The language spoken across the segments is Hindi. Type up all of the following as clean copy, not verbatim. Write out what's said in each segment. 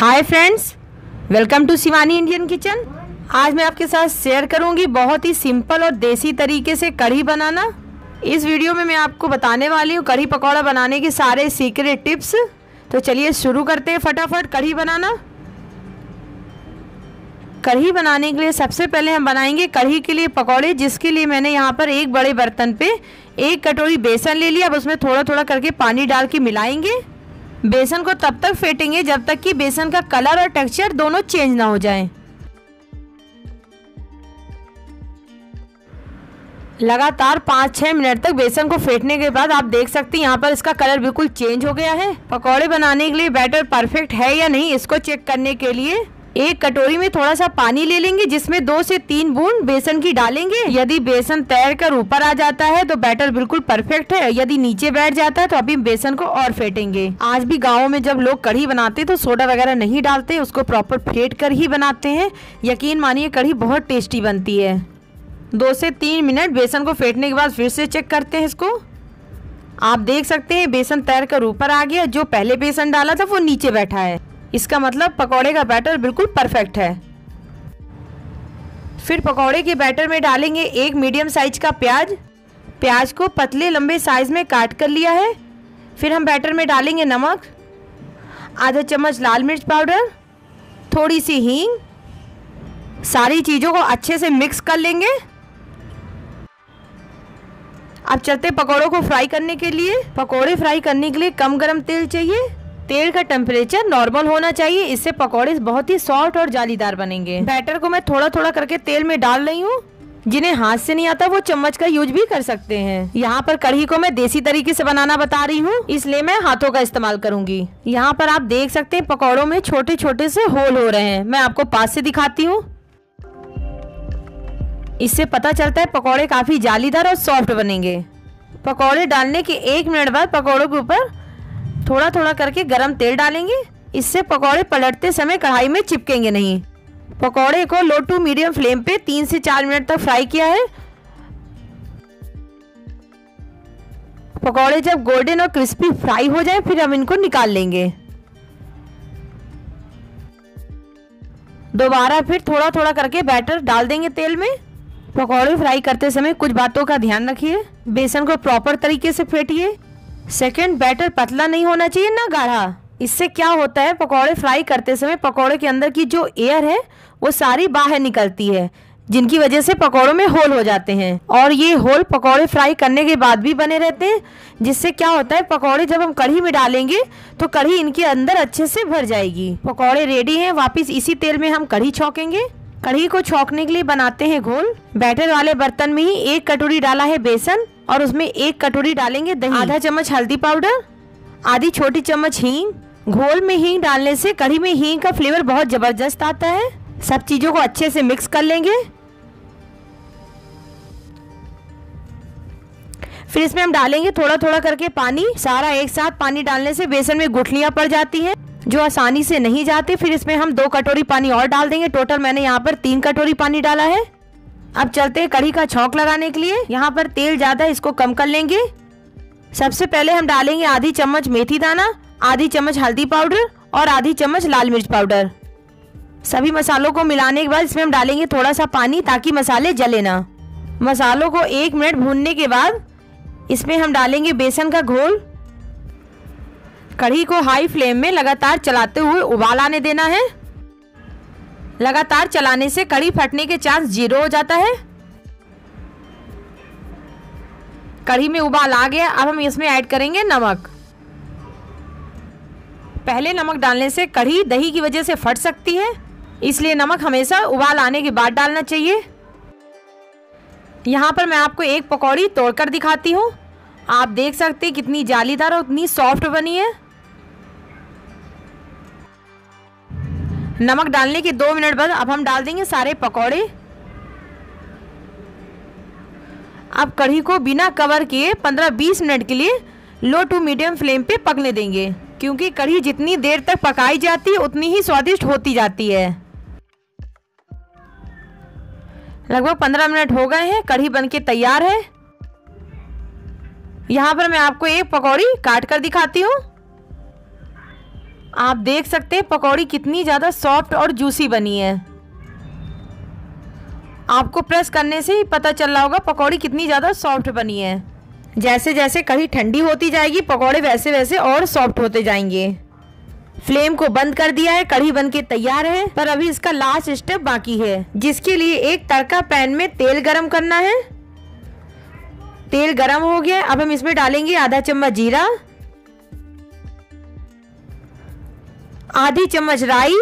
Hi friends, welcome to Shivani Indian kitchen. आज मैं आपके साथ शेयर करूंगी बहुत ही सिंपल और देसी तरीके से कढ़ी बनाना। इस वीडियो में मैं आपको बताने वाली हूँ कढ़ी पकौड़ा बनाने के सारे सीक्रेट टिप्स। तो चलिए शुरू करते हैं फटाफट कढ़ी बनाना। कढ़ी बनाने के लिए सबसे पहले हम बनाएंगे कढ़ी के लिए पकौड़े, जिसके लिए मैंने यहाँ पर एक बड़े बर्तन पर एक कटोरी बेसन ले लिया। अब उसमें थोड़ा थोड़ा करके पानी डाल के मिलाएंगे। बेसन को तब तक फेंटेंगे जब तक कि बेसन का कलर और टेक्सचर दोनों चेंज ना हो जाए। लगातार 5-6 मिनट तक बेसन को फेंटने के बाद आप देख सकते हैं यहाँ पर इसका कलर बिल्कुल चेंज हो गया है। पकौड़े बनाने के लिए बैटर परफेक्ट है या नहीं, इसको चेक करने के लिए एक कटोरी में थोड़ा सा पानी ले लेंगे, जिसमें 2 से 3 बूंद बेसन की डालेंगे। यदि बेसन तैर कर ऊपर आ जाता है तो बैटर बिल्कुल परफेक्ट है। यदि नीचे बैठ जाता है तो अभी बेसन को और फेंटेंगे। आज भी गाँव में जब लोग कढ़ी बनाते हैं तो सोडा वगैरह नहीं डालते, उसको प्रॉपर फेंट कर ही बनाते हैं। यकीन मानिए कढ़ी बहुत टेस्टी बनती है। 2 से 3 मिनट बेसन को फेंटने के बाद फिर से चेक करते हैं इसको। आप देख सकते हैं बेसन तैर कर ऊपर आ गया, जो पहले बेसन डाला था वो नीचे बैठा है। इसका मतलब पकौड़े का बैटर बिल्कुल परफेक्ट है। फिर पकौड़े के बैटर में डालेंगे एक मीडियम साइज का प्याज। प्याज को पतले लंबे साइज में काट कर लिया है। फिर हम बैटर में डालेंगे नमक, आधा चम्मच लाल मिर्च पाउडर, थोड़ी सी हींग। सारी चीज़ों को अच्छे से मिक्स कर लेंगे। अब चलते पकौड़ों को फ्राई करने के लिए। पकौड़े फ्राई करने के लिए कम गर्म तेल चाहिए। तेल का टेम्परेचर नॉर्मल होना चाहिए, इससे पकौड़े बहुत ही सॉफ्ट और जालीदार बनेंगे। बैटर को मैं थोड़ा थोड़ा करके तेल में डाल रही हूँ। जिन्हें हाथ से नहीं आता वो चम्मच का यूज भी कर सकते हैं। यहाँ पर कढ़ी को मैं देसी तरीके से बनाना बता रही हूँ, इसलिए मैं हाथों का इस्तेमाल करूंगी। यहाँ पर आप देख सकते हैं पकौड़ों में छोटे छोटे से होल हो रहे हैं। मैं आपको पास से दिखाती हूँ, इससे पता चलता है पकौड़े काफी जालीदार और सॉफ्ट बनेंगे। पकौड़े डालने के 1 मिनट बाद पकौड़ों के ऊपर थोड़ा थोड़ा करके गरम तेल डालेंगे। इससे पकौड़े पलटते समय कढ़ाई में चिपकेंगे नहीं। पकौड़े को लो टू मीडियम फ्लेम पे 3 से 4 मिनट तक फ्राई किया है। पकौड़े जब गोल्डन और क्रिस्पी फ्राई हो जाए फिर हम इनको निकाल लेंगे। दोबारा फिर थोड़ा थोड़ा करके बैटर डाल देंगे तेल में। पकौड़े फ्राई करते समय कुछ बातों का ध्यान रखिए। बेसन को प्रॉपर तरीके से फेंटिए। सेकेंड, बैटर पतला नहीं होना चाहिए ना गाढ़ा। इससे क्या होता है, पकौड़े फ्राई करते समय पकौड़े के अंदर की जो एयर है वो सारी बाहर निकलती है, जिनकी वजह से पकौड़ों में होल हो जाते हैं। और ये होल पकौड़े फ्राई करने के बाद भी बने रहते हैं, जिससे क्या होता है पकौड़े जब हम कढ़ी में डालेंगे तो कढ़ी इनके अंदर अच्छे से भर जाएगी। पकौड़े रेडी हैं। वापस इसी तेल में हम कढ़ी छौंकेंगे। कढ़ी को छौंकने के लिए बनाते हैं घोल। बैटर वाले बर्तन में ही 1 कटोरी डाला है बेसन और उसमें 1 कटोरी डालेंगे दही, आधा चम्मच हल्दी पाउडर, आधी छोटी चम्मच हींग। घोल में हींग डालने से कढ़ी में हींग का फ्लेवर बहुत जबरदस्त आता है। सब चीजों को अच्छे से मिक्स कर लेंगे। फिर इसमें हम डालेंगे थोड़ा थोड़ा करके पानी। सारा एक साथ पानी डालने से बेसन में गुठलियां पड़ जाती है जो आसानी से नहीं जाते। फिर इसमें हम 2 कटोरी पानी और डाल देंगे। टोटल मैंने यहाँ पर 3 कटोरी पानी डाला है। अब चलते हैं कढ़ी का छौंक लगाने के लिए। यहाँ पर तेल ज़्यादा, इसको कम कर लेंगे। सबसे पहले हम डालेंगे आधी चम्मच मेथी दाना, आधी चम्मच हल्दी पाउडर और आधी चम्मच लाल मिर्च पाउडर। सभी मसालों को मिलाने के बाद इसमें हम डालेंगे थोड़ा सा पानी ताकि मसाले जले ना। मसालों को 1 मिनट भूनने के बाद इसमें हम डालेंगे बेसन का घोल। कढ़ी को हाई फ्लेम में लगातार चलाते हुए उबाल आने देना है। लगातार चलाने से कढ़ी फटने के चांस 0 हो जाता है। कढ़ी में उबाल आ गया। अब हम इसमें ऐड करेंगे नमक। पहले नमक डालने से कढ़ी दही की वजह से फट सकती है, इसलिए नमक हमेशा उबाल आने के बाद डालना चाहिए। यहाँ पर मैं आपको एक पकौड़ी तोड़कर दिखाती हूँ। आप देख सकते हैं कितनी जालीदार और उतनी सॉफ्ट बनी है। नमक डालने के 2 मिनट बाद अब हम डाल देंगे सारे पकौड़े। अब कढ़ी को बिना कवर किए 15-20 मिनट के लिए लो टू मीडियम फ्लेम पे पकने देंगे, क्योंकि कढ़ी जितनी देर तक पकाई जाती है उतनी ही स्वादिष्ट होती जाती है। लगभग 15 मिनट हो गए हैं, कढ़ी बनके तैयार है। यहाँ पर मैं आपको एक पकौड़ी काट कर दिखाती हूँ। आप देख सकते हैं पकौड़ी कितनी ज़्यादा सॉफ्ट और जूसी बनी है। आपको प्रेस करने से ही पता चल रहा होगा पकौड़ी कितनी ज़्यादा सॉफ्ट बनी है। जैसे जैसे कढ़ी ठंडी होती जाएगी पकौड़े वैसे वैसे और सॉफ्ट होते जाएंगे। फ्लेम को बंद कर दिया है, कढ़ी बन के तैयार है, पर अभी इसका लास्ट स्टेप बाकी है, जिसके लिए एक तड़का पैन में तेल गरम करना है। तेल गरम हो गया, अब हम इसमें डालेंगे आधा चम्मच जीरा, आधी चम्मच राई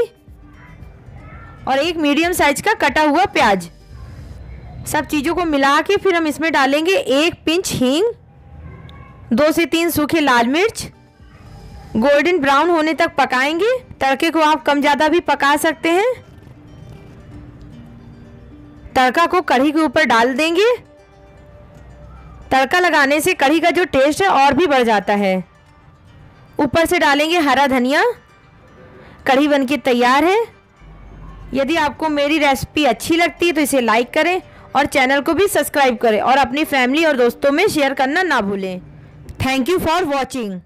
और एक मीडियम साइज का कटा हुआ प्याज। सब चीज़ों को मिला के फिर हम इसमें डालेंगे एक पिंच हींग, 2 से 3 सूखे लाल मिर्च। गोल्डन ब्राउन होने तक पकाएंगे। तड़के को आप कम ज़्यादा भी पका सकते हैं। तड़का को कढ़ी के ऊपर डाल देंगे। तड़का लगाने से कढ़ी का जो टेस्ट है और भी बढ़ जाता है। ऊपर से डालेंगे हरा धनिया। कढ़ी बनके तैयार है। यदि आपको मेरी रेसिपी अच्छी लगती है तो इसे लाइक करें और चैनल को भी सब्सक्राइब करें और अपनी फैमिली और दोस्तों में शेयर करना ना भूलें। Thank you for watching.